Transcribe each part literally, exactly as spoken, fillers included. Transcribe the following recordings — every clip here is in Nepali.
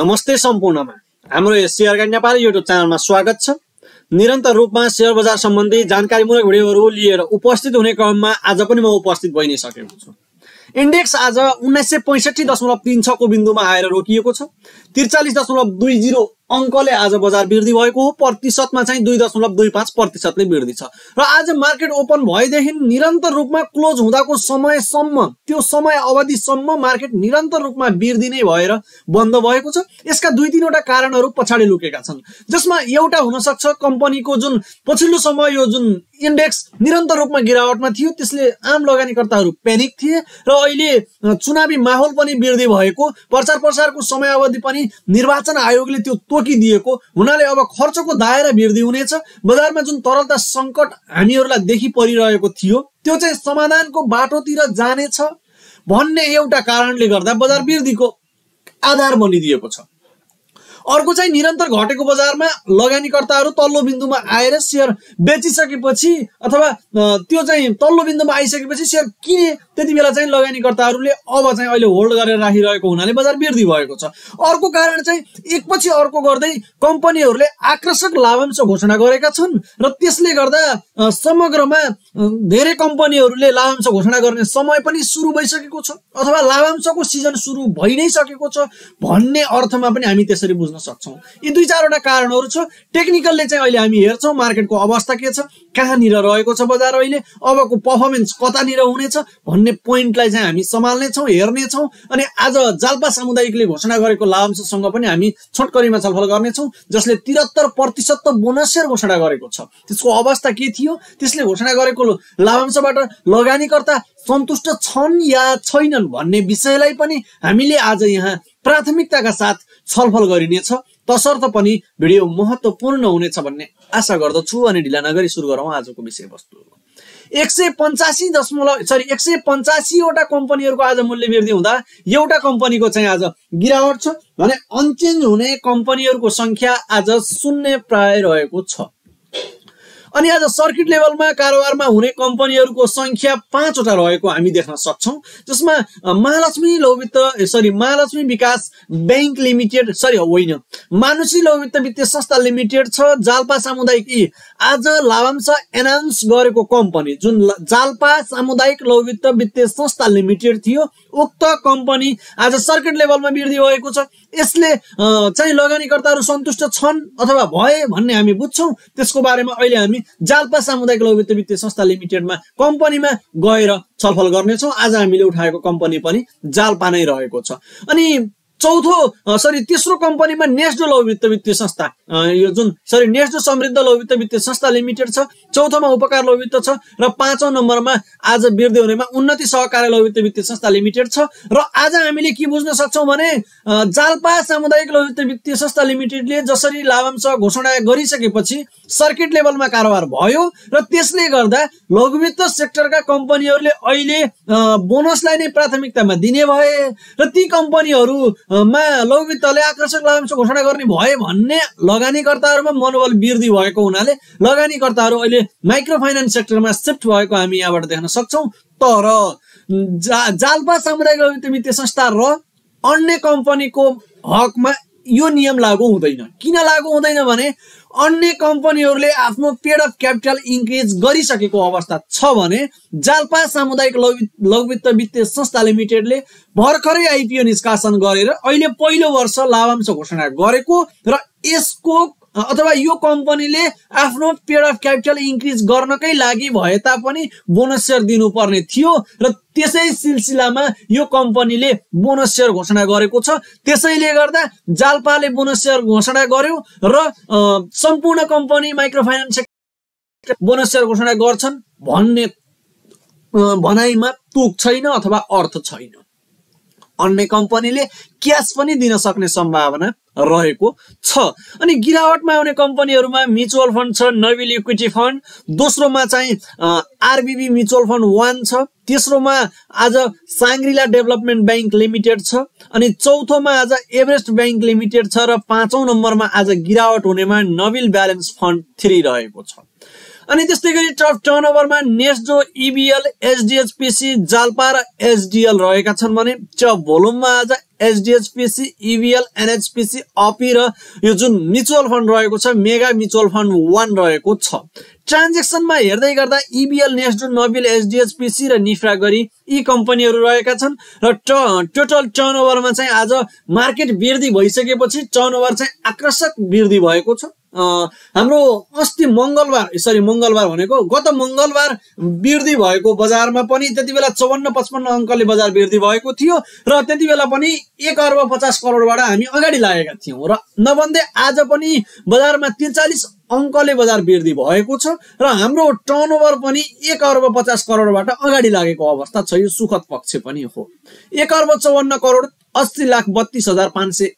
नमस्ते सम्पूर्णमा हाम्रो यस शेयरगाड नेपाली युट्युब च्यानलमा स्वागत छ। निरन्तर रूपमा शेयर बजार सम्बन्धी जानकारीमूलक भिडियोहरू लिएर उपस्थित हुने क्रममा आज पनि म उपस्थित भइ नै सकेको छु। इन्डेक्स आज उन्नाइस सय पैँसठ्ठी दशमलव तीन छ को बिन्दुमा आएर रोकिएको छ। त्रिचालीस दशमलव दुई शून्य अंकले आज बजार वृद्धि भएको हो। प्रतिशतमा चाहिँ दुई दशमलव दुई पाँच प्रतिशत नै वृद्धि छ र आज मार्केट ओपन भएदेखि निरन्तर रूपमा क्लोज हुँदाको समयसम्म त्यो समय अवधिसम्म मार्केट निरन्तर रूपमा वृद्धि नै भएर बन्द भएको छ। यसका दुई तीनवटा कारणहरू पछाडी लुकेका छन्, जसमा एउटा हुन सक्छ कम्पनीको जुन पछिल्लो समय यो जुन इन्डेक्स निरन्तर रूपमा गिरावटमा थियो त्यसले आम लगानीकर्ताहरू प्यानिक थिए र अहिले चुनावी माहौल पनि वृद्धि भएको, प्रचार प्रसारको समय अवधि पनि निर्वाचन आयोगले त्यो कि दिएको हुनाले अब खर्चको दायरा वृद्धि हुनेछ। बजारमा जुन तरलता संकट हामीहरुलाई देखि परिरहेको थियो त्यो चाहिँ समाधानको बाटोतिर जानेछ भन्ने एउटा कारणले गर्दा बजार वृद्धिको आधार बनिदिएको छ। अर्को चाहिँ निरन्तर घटेको बजारमा लगानीकर्ताहरू तल्लो बिन्दुमा आएर शेयर बेचिसकेपछि अथवा त्यो चाहिँ तल्लो बिन्दुमा आइसकेपछि शेयर किने त्यतिबेला चाहिँ लगानीकर्ताहरूले अब चाहिँ अहिले होल्ड गरेर राखिरहेको हुनाले बजार वृद्धि भएको छ। अर्को कारण चाहिँ एकपछि अर्को गर्दै कम्पनीहरूले आकर्षक लाभांश घोषणा गरेका छन् र त्यसले गर्दा समग्रमा धेरै कम्पनीहरूले लाभांश घोषणा गर्ने समय पनि सुरु भइसकेको छ अथवा लाभांशको सिजन सुरु भइ नै सकेको छ भन्ने अर्थमा पनि हामी त्यसरी बुझ्न सक्छौं। यी दुई चारवटा कारणहरू छ। टेक्निकलले चाहिँ अहिले हामी हेर्छौं मार्केटको अवस्था के छ, कहाँनिर रहेको छ बजार, अहिले अबको पर्फर्मेन्स कतानिर हुनेछ भन्ने पोइन्टलाई चाहिँ हामी सम्हाल्ने छौं, हेर्ने छौं अनि आज जाल्पा सामुदायिकले घोषणा गरेको लाभांशसँग पनि हामी छोटकरीमा छलफल गर्ने छौं, जसले त्रिहत्तर प्रतिशत त बोनस शेयर घोषणा गरेको छ। त्यसको अवस्था के थियो, त्यसले घोषणा गरेको लाभांशबाट लगानीकर्ता सन्तुष्ट छन् या छैनन् भन्ने विषयलाई पनि हामीले आज यहाँ प्राथमिकताका साथ छलफल गरिनेछ। तसर्थ पनि भिडियो महत्त्वपूर्ण हुनेछ भन्ने आशा गर्दछु अनि ढिला नगरी सुरु गरौँ आजको विषयवस्तु। एक सय पचासी दशमलव सरी एक सय पचासीवटा कम्पनीहरूको आज मूल्य वृद्धि हुँदा एउटा कम्पनीको चाहिँ आज गिरावट छ भने अनचेन्ज हुने कम्पनीहरूको संख्या आज शून्य प्राय रहेको छ। अनि आज सर्किट लेभलमा कारोबारमा हुने कम्पनीहरूको संख्या पाँचवटा रहेको हामी देख्न सक्छौं, जसमा महालक्ष्मी लघुवित्त सरी महालक्ष्मी विकास बैंक लिमिटेड सरी होइन मानुषी लघुवित्त वित्तीय संस्था लिमिटेड छ। जाल्पा सामुदायिक आज लाभांश एनाउन्स गरेको कम्पनी जुन जाल्पा सामुदायिक लघुवित्त वित्तीय संस्था लिमिटेड थियो उक्त कम्पनी आज सर्किट लेभलमा वृद्धि भएको छ। यसले चाहिँ लगानीकर्ताहरू सन्तुष्ट छन् अथवा भए भन्ने हामी बुझ्छौं। त्यसको बारेमा अहिले हामी जाल्पा सामुदायिक लघुवित्त वित्तीय संस्था लिमिटेडमा कम्पनीमा गएर छलफल गर्नेछौँ। आज हामीले उठाएको कम्पनी पनि जाल्पा नै रहेको छ। अनि चौथो सरी तेस्रो कम्पनीमा नेस्डो लघुवित्त वित्तीय संस्था यो जुन सरी नेस्डो समृद्ध लघुवित्त वित्तीय संस्था लिमिटेड छ, चौथोमा उपकार लघुवित्त छ र पाँचौं नम्बरमा आज वृद्धि हुनेमा उन्नति सहकारी लघुवित्त वित्तीय संस्था लिमिटेड छ। र आज हामीले के बुझ्न सक्छौं भने जाल्पा सामुदायिक लघुवित्त वित्तीय संस्था लिमिटेडले जसरी लाभांश घोषणा गरिसकेपछि सर्किट लेभलमा कारोबार भयो र त्यसले गर्दा लघुवित्त सेक्टरका कम्पनीहरूले अहिले बोनसलाई नै प्राथमिकतामा दिने भए र ती कम्पनीहरू मा लघुवित्तले आकर्षक लाभांश घोषणा गर्ने भए भन्ने लगानीकर्ताहरूमा मनोबल वृद्धि भएको हुनाले लगानीकर्ताहरू अहिले माइक्रो फाइनान्स सेक्टरमा शिफ्ट भएको हामी यहाँबाट देख्न सक्छौं। तर जा, जाल्पा सामुदायिक लघुवित्त वित्तीय संस्था र अन्य कम्पनीको हकमा यो नियम लागू हुँदैन। किन लागू हुँदैन भने अन्य कम्पनीहरूले आफ्नो पेड अफ क्यापिटल इन्क्रिज गरिसकेको अवस्था छ भने जाल्पा सामुदायिक लघुवित्त वित्तीय संस्था लिमिटेडले भर्खरै आइपिओ निष्कासन गरेर अहिले पहिलो वर्ष लाभांश घोषणा गरेको र यसको अथवा यो कम्पनीले आफ्नो पेड अफ क्यापिटल इन्क्रिज गर्नकै लागि भए तापनि बोनस शेयर दिनुपर्ने थियो र त्यसै सिलसिलामा यो कम्पनीले बोनस शेयर घोषणा गरेको छ। त्यसैले गर्दा जाल्पाले बोनस शेयर घोषणा गर्यो र सम्पूर्ण company micro finance sector bonus share घोषणा गर्छन् भन्ने भनाइमा तुक छैन अथवा अर्थ छैन। अन्य कम्पनीले क्यास पनि दिन सक्ने सम्भावना रहेको छ। अनि गिरावटमा आउने कम्पनीहरूमा म्युचुअल फन्ड छ नोबेल इक्विटी फन्ड, दोस्रोमा चाहिँ आरबीबी म्युचुअल फन्ड वान छ, तेस्रोमा आज साङ्ग्रिला डेभलपमेन्ट बैंक लिमिटेड छ अनि चौथोमा आज एभरेस्ट बैंक लिमिटेड छ र पाँचौं नम्बरमा आज गिरावट हुनेमा नोबेल ब्यालेन्स फन्ड थ्री रहेको छ। अनि त्यस्तै गरी टर्नओभरमा नेस्जो ईबीएल एसडीएचपीसी जालपा र एसडीएल रहेका छन् भने च भोलुममा आज एसडीएचपीसी ईबीएल एनएचपीसी अपी र यो जुन म्युचुअल फन्ड रहेको छ मेगा म्युचुअल फन्ड एक रहेको छ। ट्रान्ज्याक्सनमा हेर्दै गर्दा ईबीएल नेस्जो नोबिल एसडीएचपीसी र निफ्रा गरी यी कम्पनीहरु रहेका छन् र टोटल टर्नओभरमा चाहिँ आज मार्केट वृद्धि भइसकेपछि टर्नओभर चाहिँ आकर्षक वृद्धि भएको छ। हाम्रो अस्ति मंगलबार सरी मंगलबार भनेको गत मंगलबार वृद्धि भएको बजारमा पनि त्यतिबेला चौवन्न पचपन्न अंकले बजार वृद्धि भएको थियो र त्यतिबेला पनि एक अर्ब पचास करोडबाट हामी अगाडि लागेका थियौं र नभन्दै आज पनि बजारमा त्रिचालीस अंकले बजार वृद्धि भएको छ र हाम्रो टर्नओभर पनि एक अर्ब पचास करोडबाट अगाडि लागेको अवस्था छ। यो सुखद पक्ष पनि हो। एक अर्ब चौवन्न करोड अस्सी लाख बत्तीस हजार पाँच सय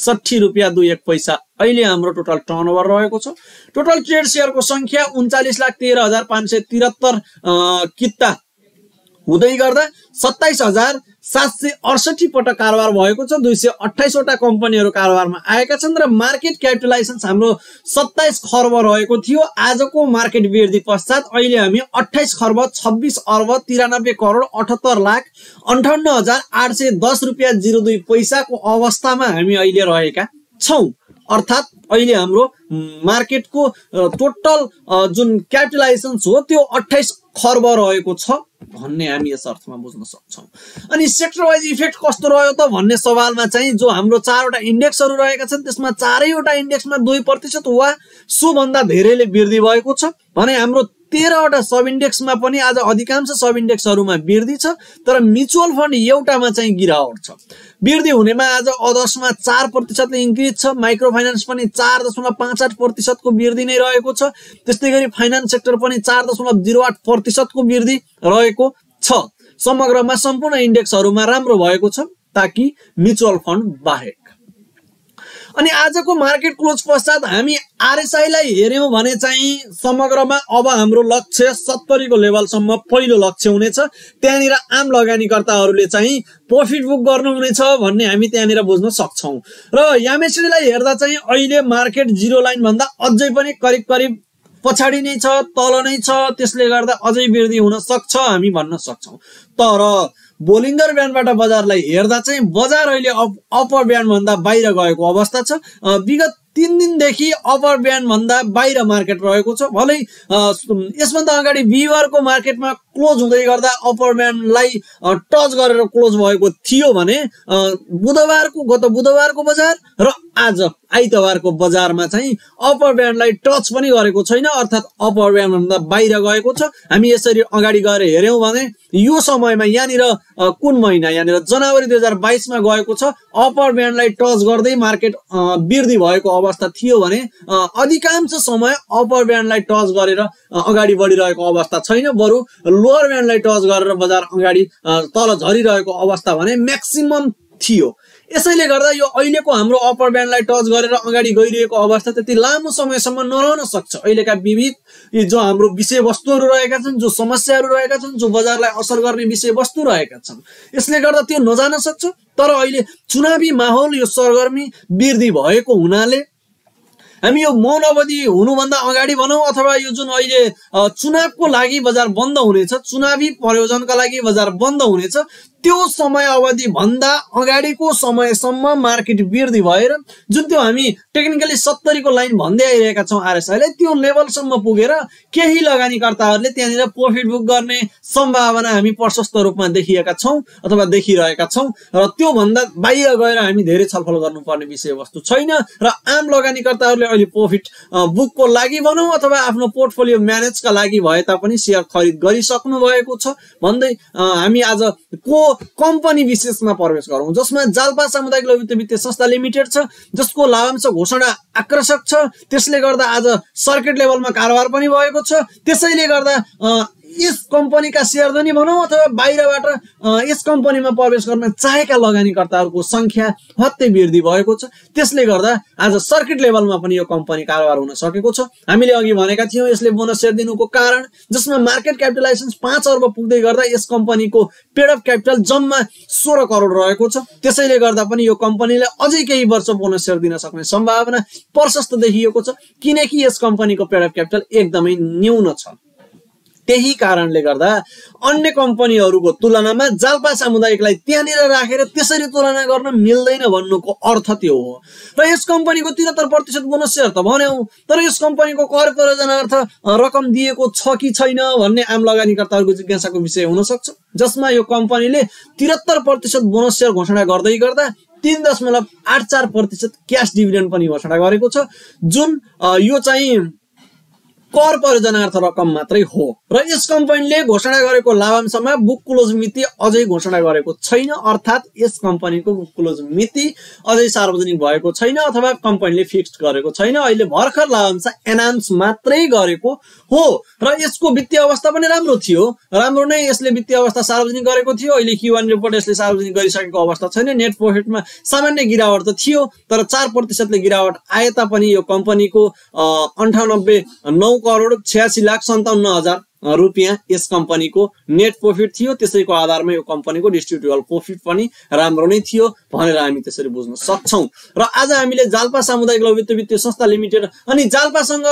साठी रुपैयाँ दुई एक पैसा अहिले हाम्रो टोटल टर्नओभर रहेको छ। टोटल ट्रेड शेयरको संख्या उन्चालीस लाख तेह्र हजार पाँच सय त्रिहत्तर किता हुँदै गर्दा सत्ताइस हजार सात सय अठसट्ठी पटक कारोबार भएको छ। दुई सय अट्ठाइस वटा कम्पनीहरु कारोबारमा आएका छन् र मार्केट क्यापिटलाइजेसन हाम्रो सत्ताइस खर्ब रहेको थियो। आजको मार्केट वृद्धि पश्चात अहिले हामी अट्ठाइस खर्ब छब्बीस अर्ब तिरानब्बे करोड अठहत्तर लाख अन्ठाउन्न हजार आठ सय दस रुपैयाँ शून्य दुई पैसाको अवस्थामा हामी अहिले रहेका छौं। अर्थात अहिले हाम्रो मार्केटको टोटल जुन क्यापिटलाइजेसन हो त्यो अट्ठाइस खर्ब रहेको छ भन्ने हामी यस अर्थमा बुझ्न सक्छौं। अनि सेक्टर वाइज इफेक्ट कस्तो रह्यो त भन्ने सवालमा चाहिँ जो हाम्रो चारवटा इन्डेक्सहरु रहेका छन् त्यसमा चारैवटा इन्डेक्समा दुई प्रतिशत वा सो भन्दा धेरैले वृद्धि भएको छ भने हाम्रो तेह्र वटा सब इन्डेक्समा पनि आज अधिकांश सब इन्डेक्सहरुमा वृद्धि छ तर म्युचुअल फन्ड एउटामा चाहिँ गिरावट छ। वृद्धि हुनेमा आज अदर्समा चार प्रतिशत ले इन्क्रीज छ। माइक्रो फाइनान्स पनि चार दशमलव पाँच आठ प्रतिशत को वृद्धि नै रहेको छ। त्यस्तै गरी फाइनान्स सेक्टर पनि चार दशमलव शून्य आठ प्रतिशत को वृद्धि रहेको छ। समग्रमा सम्पूर्ण इन्डेक्सहरुमा राम्रो भएको छ ताकि म्युचुअल फन्ड बाहेक। अनि आजको मार्केट क्लोज पश्चात हामी आरएसआई लाई हेर्यौं भने चाहिँ समग्रमा अब हाम्रो लक्ष्य सत्तरी को लेभल सम्म पहिलो लक्ष्य हुनेछ। त्यहाँनिर आम लगानीकर्ताहरुले चाहिँ प्रॉफिट बुक गर्नु हुनेछ भन्ने हामी त्यहाँनिर बुझ्न सक्छौं र यामेसिडी लाई हेर्दा चाहिँ अहिले मार्केट जीरो लाइन भन्दा अझै पनि करिब करिब पछाडी नै छ, तल नै छ। त्यसले गर्दा अझै वृद्धि हुन सक्छ हामी भन्न सक्छौं। तर बोलिंगर ब्यान्डबाट बजारलाई हेर्दा चाहिँ बजार अहिले अपर ब्यान्ड भन्दा बाहिर गएको अवस्था छ। विगत तीन दिन देखि अपर ब्यान्ड भन्दा बाहिर मार्केट रहेको छ। भलै यसभन्दा अगाडि बिवारको मार्केटमा क्लोज हुँदै गर्दा अपर ब्यान्डलाई टच गरेर क्लोज भएको थियो भने बुधबारको गत बुधबारको बजार र आज आइतबारको बजारमा चाहिँ अपर ब्यान्डलाई टच पनि गरेको छैन अर्थात अपर ब्यान्ड भन्दा बाहिर गएको छ। हामी यसरी अगाडि गएर हेर्यौं भने यो समयमा यानिर कुन महिना यानिर जनवरी दुई हजार बाइस मा गएको छ अपर ब्यान्डलाई टच गर्दै मार्केट वृद्धि भएको अवस्था थियो भने अधिकांश समय अपर ब्यान्डलाई टच गरेर अगाडि बढिरहेको अवस्था छैन। बरु लोअर ब्यान्डलाई टच गरेर बजार अगाडि तल झरिरहेको अवस्था भने म्याक्सिमम थियो। यसैले गर्दा यो अहिलेको हाम्रो अपर ब्यान्डलाई टच गरेर अगाडि गइरहेको अवस्था त्यति लामो समयसम्म नरहन सक्छ। अहिलेका विविध जो हाम्रो विषयवस्तुहरू रहेका छन्, जो समस्याहरू रहेका छन्, जो बजारलाई असर गर्ने विषयवस्तु रहेका छन् यसले गर्दा त्यो नजान सक्छ। तर अहिले चुनावी माहौल यो सरगर्मी वृद्धि भएको हुनाले हामी यो मौन अवधि हुनु भन्दा अगाडि भनौं अथवा यो जुन अहिले चुनावको लागि बजार बन्द हुनेछ, चुनावी प्रयोजनका लागि बजार बन्द हुनेछ त्यो समय अवधि भन्दा अगाडिको समयसम्म मार्केट वृद्धि भएर जुन त्यो हामी टेक्निकली सत्तरी को लाइन भन्दै आइरहेका छौं आरएसआई ले त्यो लेभलसम्म पुगेर केही लगानीकर्ताहरुले त्यहाँनिर प्रॉफिट बुक गर्ने सम्भावना हामी प्रशस्त रूपमा देखिएका छौं अथवा देखिरहेका छौं र त्यो भन्दा बाहिर गएर हामी धेरै छलफल गर्नुपर्ने विषयवस्तु छैन र आम लगानीकर्ताहरुले अहिले प्रॉफिट बुकको लागि भनौं अथवा आफ्नो पोर्टफोलियो म्यानेजका लागि भए तापनि शेयर खरीद गरिसक्नु भएको छ भन्दै हामी आज को कम्पनी विशेषमा प्रवेश गरौं जसमा जालपा सामुदायिक लघुवित्त वित्तीय संस्था लिमिटेड छ जसको लाभांश घोषणा आकर्षक छ। त्यसले गर्दा आज सर्किट लेभलमा कारोबार पनि भएको छ। त्यसैले गर्दा इस कंपनी का शेयर धनी भनौं अथवा बाहिरबाट इस कंपनी में प्रवेश गर्न चाहेका लगानीकर्ताहरूको संख्या हत्ते वृद्धि भएको छ। त्यसले गर्दा आज सर्किट लेभलमा पनि यो कंपनी कारोबार हुन सकेको छ। हामीले अघि भनेका थियौं यसले बोनस शेयर दिनुको कारण जसमा मार्केट क्यापिटलाइजेसन पाँच अर्ब पुग्दै गर्दा यस कंपनीको पेड अप क्यापिटल जम्मा सोह्र करोड रहेको छ। त्यसैले गर्दा पनि यो कंपनीले अझै केही वर्ष बोनस शेयर दिन सक्ने सम्भावना प्रशस्त देखिएको छ, किनकि यस कंपनीको पेड अप क्यापिटल एकदमै न्यून छ। त्यही कारणले गर्दा अन्य कम्पनीहरुको तुलनामा जालपा सामुदायिकलाई त्यहाँनिर राखेर त्यसरी तुलना गर्न मिल्दैन भन्नुको अर्थ त्यो हो। र यस कम्पनीको त्रिहत्तर प्रतिशत बोनस शेयर त भन्यौ, तर यस कम्पनीको कर प्रयोजनार्थ रकम दिएको छ कि छैन भन्ने आम लगानीकर्ताहरुको जिज्ञासाको विषय हुन सक्छ, जसमा यो कम्पनीले त्रिहत्तर प्रतिशत बोनस शेयर घोषणा गर्दै गर्दा तीन दशमलव आठ चार प्रतिशत क्याश डिभिडेन्ड पनि घोषणा गरेको छ, जुन यो चाहिँ कर प्रयोजनार्थ रकम मात्रै हो। र यस कम्पनीले घोषणा गरेको लाभांशमा बुक क्लोज मिति अझै घोषणा गरेको छैन, अर्थात् यस कम्पनीको बुक क्लोज मिति अझै सार्वजनिक भएको छैन अथवा कम्पनीले फिक्स्ड गरेको छैन। अहिले भर्खर लाभांश एनाउन्स मात्रै गरेको हो र यसको वित्तीय अवस्था पनि राम्रो थियो, राम्रो नै यसले वित्तीय अवस्था सार्वजनिक गरेको थियो। अहिले क्यू वन रिपोर्ट यसले सार्वजनिक गरिसकेको अवस्था छैन। नेट प्रोफिटमा सामान्य गिरावट त थियो, तर चार प्रतिशत ले गिरावट आए तापनि यो कम्पनीको अन्ठानब्बे करोड छियासी लाख सन्ताउन्न हजार रुपैयाँ यस कम्पनीको नेट प्रॉफिट थियो। त्यसैको आधारमा यो कम्पनीको डिस्ट्रिब्युटेबल प्रॉफिट पनि राम्रो नै थियो भनेर हामी त्यसरी बुझ्न सक्छौं। र आज हामीले जालपा सामुदायिक लघुवित्त वित्तीय संस्था लिमिटेड अनि जालपासँग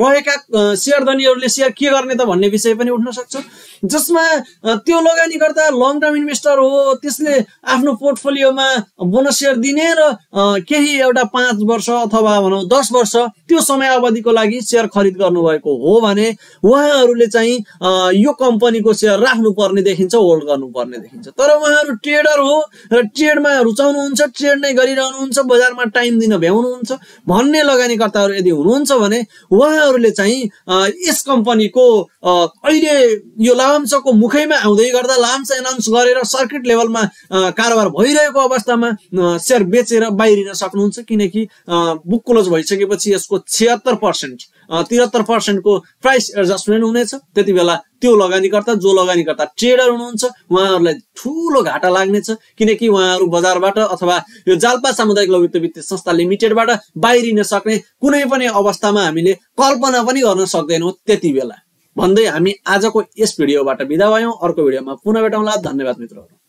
रहेका शेयरधनीहरूले शेयर के गर्ने त भन्ने विषय पनि उठ्न सक्छ, जसमा त्यो लगानीकर्ता लङ टर्म इन्भेस्टर हो, त्यसले आफ्नो पोर्टफोलियोमा बोनस शेयर दिने र केही एउटा पाँच वर्ष अथवा भनौं दस वर्ष त्यो समय अवधिको लागि शेयर खरीद गर्नु भएको हो भने उहाँहरूले यो कम्पनीको शेयर राख्नु पर्ने देखिन्छ, होल्ड गर्नु पर्ने देखिन्छ। तर उहाँहरु ट्रेडर हो र ट्रेडमा रुचाउनुहुन्छ, ट्रेड नै गरिरहनुहुन्छ, बजारमा टाइम दिन भ्याउनुहुन्छ भन्ने लगानीकर्ताहरु यदि हुनुहुन्छ भने उहाँहरुले चाहिँ यस कम्पनीको अहिले यो लाभांशको मुखैमा आउँदै गर्दा लाभांश एनाउन्स गरेर सर्किट लेभलमा कारोबार भइरहेको अवस्थामा शेयर बेचेर बाहिरिन सक्नुहुन्छ, किनकि बुक क्लोज भइसकेपछि यसको छिहत्तर प्रतिशत त्रिहत्तर प्रतिशत को प्राइस एडजस्टमेन्ट हुनेछ। त्यति बेला त्यो लगानीकर्ता जो लगानीकर्ता ट्रेडर हुनुहुन्छ उहाँहरुलाई ठूलो घाटा लाग्नेछ, किनकि उहाँहरु बजारबाट अथवा यो जालपा सामुदायिक लघुवित्त वित्तीय संस्था लिमिटेडबाट बाहिरिन सक्ने कुनै पनि अवस्थामा हामीले कल्पना पनि गर्न सक्दैनौं। त्यति बेला भन्दै हामी आजको यस भिडियोबाट बिदा भयौं। अर्को भिडियोमा पुनः भेटौँला। धन्यवाद मित्रहरु।